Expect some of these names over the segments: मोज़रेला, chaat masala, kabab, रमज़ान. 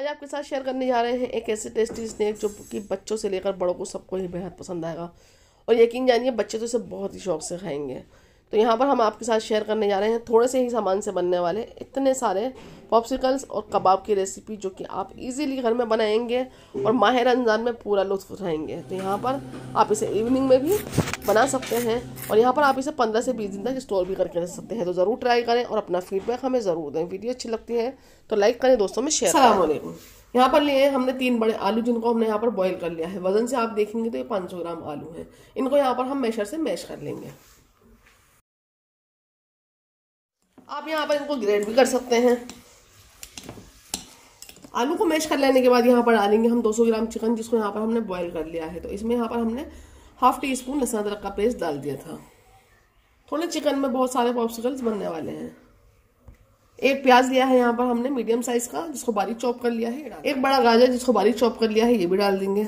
आज आपके साथ शेयर करने जा रहे हैं एक ऐसे टेस्टी स्नैक जो कि बच्चों से लेकर बड़ों को सबको ही बेहद पसंद आएगा और यकीन जानिए बच्चे तो इसे बहुत ही शौक से खाएंगे। तो यहाँ पर हम आपके साथ शेयर करने जा रहे हैं थोड़े से ही सामान से बनने वाले इतने सारे पॉप्सिकल्स और कबाब की रेसिपी जो कि आप इजीली घर में बनाएंगे और माह रमज़ान में पूरा लुत्फ़ उठाएंगे। तो यहाँ पर आप इसे इवनिंग में भी बना सकते हैं और यहाँ पर आप इसे 15 से 20 दिन तक स्टोर भी करके रख सकते हैं। तो ज़रूर ट्राई करें और अपना फीडबैक हमें ज़रूर दें। वीडियो अच्छी लगती है तो लाइक करें, दोस्तों में शेयर करें। यहाँ पर लिए हमने 3 बड़े आलू जिनको हमने यहाँ पर बॉईल कर लिया है। वज़न से आप देखेंगे तो ये 500 ग्राम आलू हैं। इनको यहाँ पर हम मैशर से मैश कर लेंगे। आप यहाँ पर इनको ग्रेट भी कर सकते हैं। आलू को मैश कर लेने के बाद यहाँ पर डालेंगे हम 200 ग्राम चिकन जिसको यहाँ पर हमने बॉईल कर लिया है। तो इसमें यहाँ पर हमने हाफ टीस्पून लहसुन अदरक का पेस्ट डाल दिया था। थोड़े चिकन में बहुत सारे पॉप्सिकल्स बनने वाले हैं। एक प्याज लिया है यहाँ पर हमने मीडियम साइज का जिसको बारीक चॉप कर लिया है। एक बड़ा गाजर जिसको बारीक चॉप कर लिया है ये भी डाल देंगे।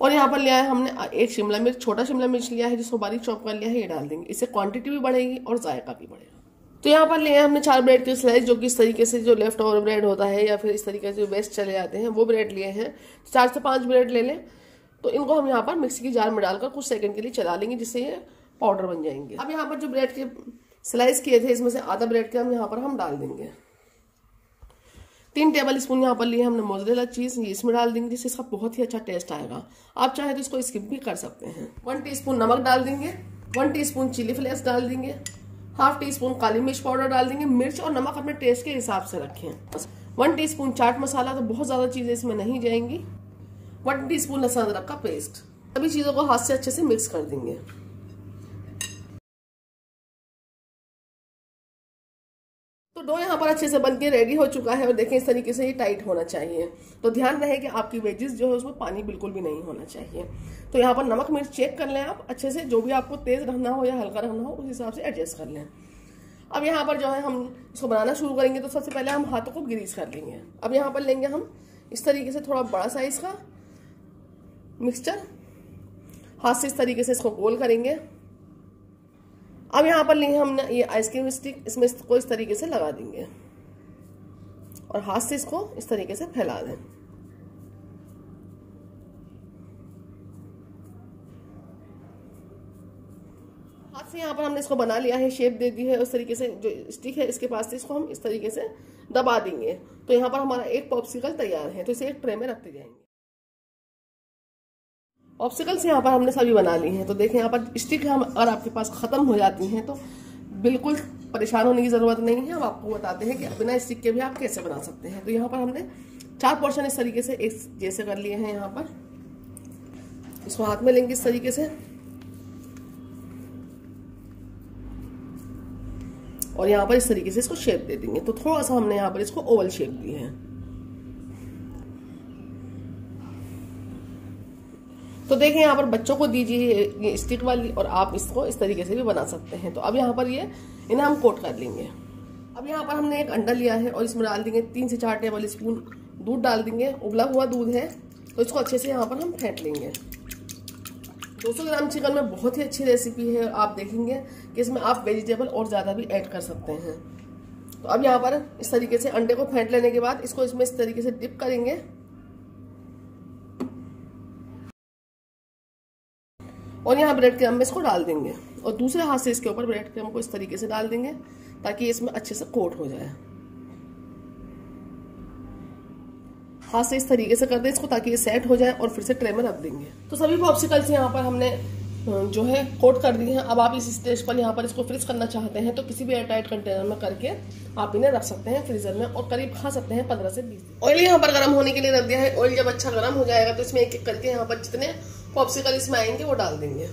और यहाँ पर लिया है हमने एक शिमला मिर्च, छोटा शिमला मिर्च लिया है जिसको बारीक चॉप कर लिया है ये डाल देंगे। इससे क्वांटिटी भी बढ़ेगी और जायका भी बढ़ेगा। तो यहाँ पर लिए हमने 4 ब्रेड के स्लाइस जो कि इस तरीके से जो लेफ्ट ओवर ब्रेड होता है या फिर इस तरीके से जो वेस्ट चले जाते हैं वो ब्रेड लिए हैं। 4 से 5 ब्रेड ले लें। तो इनको हम यहाँ पर मिक्सी के जार में डालकर कुछ सेकंड के लिए चला लेंगे जिससे ये पाउडर बन जाएंगे। अब यहाँ पर जो ब्रेड के स्लाइस किए थे इसमें से आधा ब्रेड के हम यहाँ पर हम डाल देंगे। 3 टेबल स्पून यहाँ पर लिए हमने मोज़रेला चीज़ ये इसमें डाल देंगे जिससे इसका बहुत ही अच्छा टेस्ट आएगा। आप चाहे तो इसको स्किप भी कर सकते हैं। 1 टीस्पून नमक डाल देंगे। 1 टीस्पून चिली फ्लेक्स डाल देंगे। हाफ टीस्पून काली मिर्च पाउडर डाल देंगे। मिर्च और नमक अपने टेस्ट के हिसाब से रखें। 1 टीस्पून चाट मसाला, तो बहुत ज़्यादा चीज़ें इसमें नहीं जाएंगी। 1 टीस्पून लहसुन अदरक का पेस्ट। सभी चीज़ों को हाथ से अच्छे से मिक्स कर देंगे। तो डो यहाँ पर अच्छे से बनके रेडी हो चुका है और देखें इस तरीके से ये टाइट होना चाहिए। तो ध्यान रहे कि आपकी वेजेस जो है उसमें पानी बिल्कुल भी नहीं होना चाहिए। तो यहाँ पर नमक मिर्च चेक कर लें आप अच्छे से, जो भी आपको तेज़ रखना हो या हल्का रखना हो उस हिसाब से एडजस्ट कर लें। अब यहाँ पर जो है हम इसको बनाना शुरू करेंगे तो सबसे पहले हम हाथों को ग्रीस कर लेंगे। अब यहाँ पर लेंगे हम इस तरीके से थोड़ा बड़ा साइज का मिक्सचर, हाथ से इस तरीके से इसको गोल करेंगे। अब यहाँ पर लिए हमने ये आइसक्रीम स्टिक इसमें इसको इस तरीके से लगा देंगे और हाथ से इसको इस तरीके से फैला दें। हाथ से यहाँ पर हमने इसको बना लिया है, शेप दे दी है। उस तरीके से जो स्टिक है इसके पास से इसको हम इस तरीके से दबा देंगे। तो यहाँ पर हमारा एक पॉप्सिकल तैयार है। तो इसे एक ट्रे में रखते जाएंगे। पॉप्सिकल्स यहाँ पर हमने सभी बना ली हैं। तो देखें यहाँ पर स्टिक हम अगर आपके पास ख़त्म हो जाती हैं तो बिल्कुल परेशान होने की ज़रूरत नहीं है। हम आपको बताते हैं कि बिना स्टिक के भी आप कैसे बना सकते हैं। तो यहाँ पर हमने 4 पोर्शन इस तरीके से एक जैसे कर लिए हैं। यहाँ पर इसको हाथ में लेंगे इस तरीके से और यहाँ पर इस तरीके से इसको शेप दे देंगे। तो थोड़ा सा हमने यहाँ पर इसको ओवल शेप दी है। तो देखें यहाँ पर बच्चों को दीजिए ये स्टिक वाली और आप इसको इस तरीके से भी बना सकते हैं। तो अब यहाँ पर ये इन्हें हम कोट कर लेंगे। अब यहाँ पर हमने एक अंडा लिया है और इसमें डाल देंगे 3 से 4 टेबल स्पून दूध डाल देंगे। उबला हुआ दूध है तो इसको अच्छे से यहाँ पर हम फेंट लेंगे। 200 ग्राम चिकन में बहुत ही अच्छी रेसिपी है। आप देखेंगे कि इसमें आप वेजिटेबल और ज़्यादा भी ऐड कर सकते हैं। तो अब यहाँ पर इस तरीके से अंडे को फेंट लेने के बाद इसको इसमें इस तरीके से डिप करेंगे और यहाँ ब्रेड क्रम में इसको डाल देंगे और दूसरे हाथ से इसके ऊपर ब्रेड क्रम को इस तरीके से डाल देंगे ताकि इसमें अच्छे से कोट हो जाए। हाथ से इस तरीके से कर दें इसको ताकि ये सेट हो जाए और फिर से ट्रे में रख देंगे। तो सभी पॉप्सिकल्स यहाँ पर हमने जो है कोट कर दी हैं। अब आप इस स्टेज पर यहाँ पर इसको फ्रीज करना चाहते हैं तो किसी भी एयरटाइट कंटेनर में करके आप इन्हें रख सकते हैं फ्रीजर में और करीब खा सकते हैं 15 से 20 दिन। ऑयल यहाँ पर गर्म होने के लिए रख दिया है। ऑयल जब अच्छा गर्म हो जाएगा तो इसमें एक-एक करके यहाँ पर जितने पॉप्सिकल इसमें आएंगे वो डाल देंगे।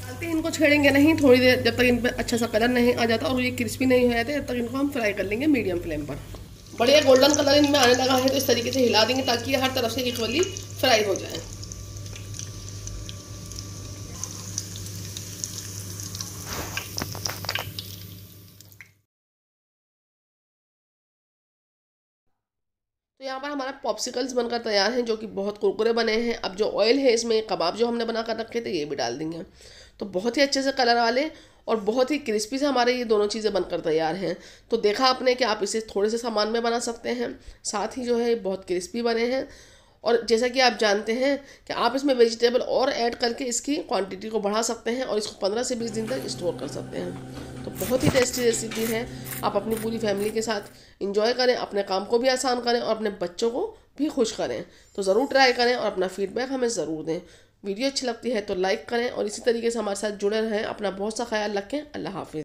डालते इनको छेड़ेंगे नहीं थोड़ी देर, जब तक इन पर अच्छा सा कलर नहीं आ जाता और ये क्रिस्पी नहीं हो जाते तब तक इनको हम फ्राई कर लेंगे मीडियम फ्लेम पर। बढ़िया गोल्डन कलर इनमें आने लगा है तो इस तरीके से हिला देंगे ताकि ये हर तरफ से इक्वली फ्राई हो जाए। यहाँ पर हमारा पॉप्सिकल्स बनकर तैयार हैं जो कि बहुत कुरकुरे बने हैं। अब जो ऑयल है इसमें कबाब जो हमने बना कर रखे थे ये भी डाल देंगे, तो बहुत ही अच्छे से कलर वाले और बहुत ही क्रिस्पी से हमारे ये दोनों चीज़ें बनकर तैयार हैं। तो देखा आपने कि आप इसे थोड़े से सामान में बना सकते हैं, साथ ही जो है बहुत क्रिस्पी बने हैं। और जैसा कि आप जानते हैं कि आप इसमें वेजिटेबल और ऐड करके इसकी क्वांटिटी को बढ़ा सकते हैं और इसको 15 से 20 दिन तक स्टोर कर सकते हैं। तो बहुत ही टेस्टी रेसिपी है, आप अपनी पूरी फैमिली के साथ इंजॉय करें, अपने काम को भी आसान करें और अपने बच्चों को भी खुश करें। तो ज़रूर ट्राई करें और अपना फीडबैक हमें ज़रूर दें। वीडियो अच्छी लगती है तो लाइक करें और इसी तरीके से हमारे साथ जुड़े रहें। अपना बहुत सा ख्याल रखें। अल्लाह हाफिज़।